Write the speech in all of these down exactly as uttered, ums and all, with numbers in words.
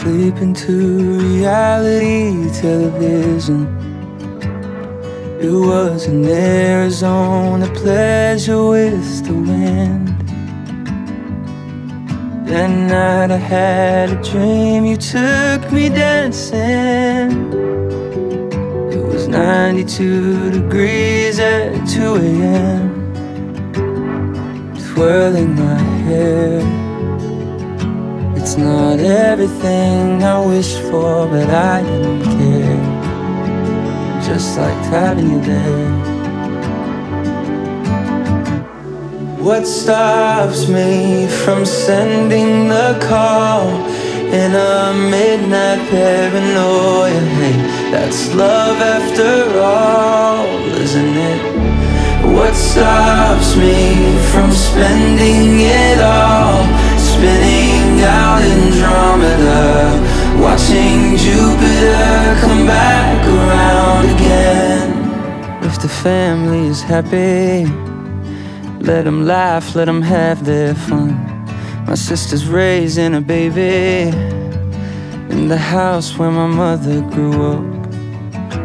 sleep into reality television. It was an Arizona pleasure with the wind. That night I had a dream, you took me dancing. It was ninety-two degrees at two A M Twirling my hair. It's not everything I wish for, but I didn't care. Just liked having you there. What stops me from sending the call in a midnight paranoia? Hey, that's love after all, isn't it? What stops me from spending it all, spinning out Andromeda, watching Jupiter come back around again? If the family is happy, let them laugh, let them have their fun. My sister's raising a baby in the house where my mother grew up.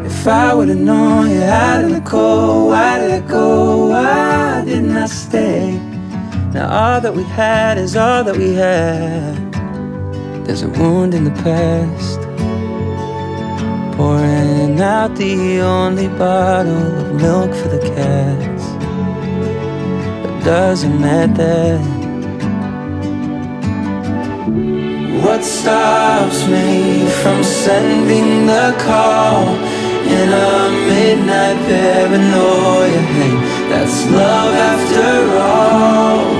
If I would've known you, how did it go? Why did it go? Why didn't I stay? Now all that we had is all that we had. There's a wound in the past, pouring out the only bottle of milk for the cats. It doesn't matter. What stops me from sending the call in a midnight paranoia? Hey, that's love after all.